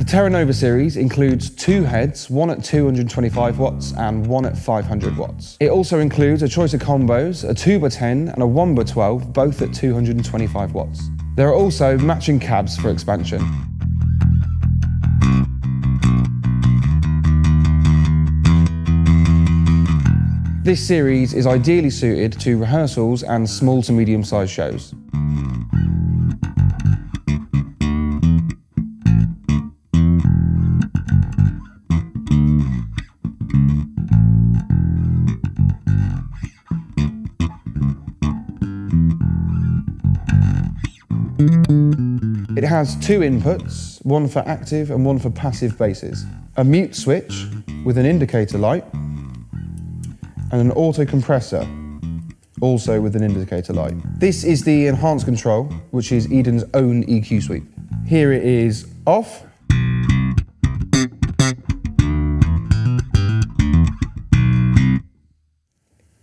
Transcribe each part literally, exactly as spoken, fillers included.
The Terra Nova series includes two heads, one at two hundred twenty-five watts and one at five hundred watts. It also includes a choice of combos, a two by ten and a one by twelve, both at two hundred twenty-five watts. There are also matching cabs for expansion. This series is ideally suited to rehearsals and small to medium-sized shows. It has two inputs, one for active and one for passive basses, a mute switch with an indicator light, and an auto compressor, also with an indicator light. This is the enhanced control, which is Eden's own E Q sweep. Here it is off,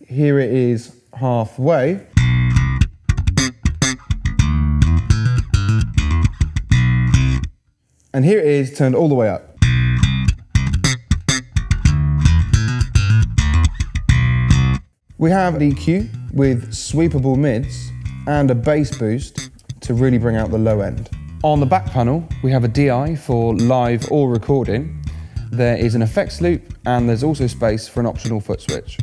here it is halfway, and here it is turned all the way up. We have an E Q with sweepable mids and a bass boost to really bring out the low end. On the back panel, we have a D I for live or recording. There is an effects loop, and there's also space for an optional foot switch.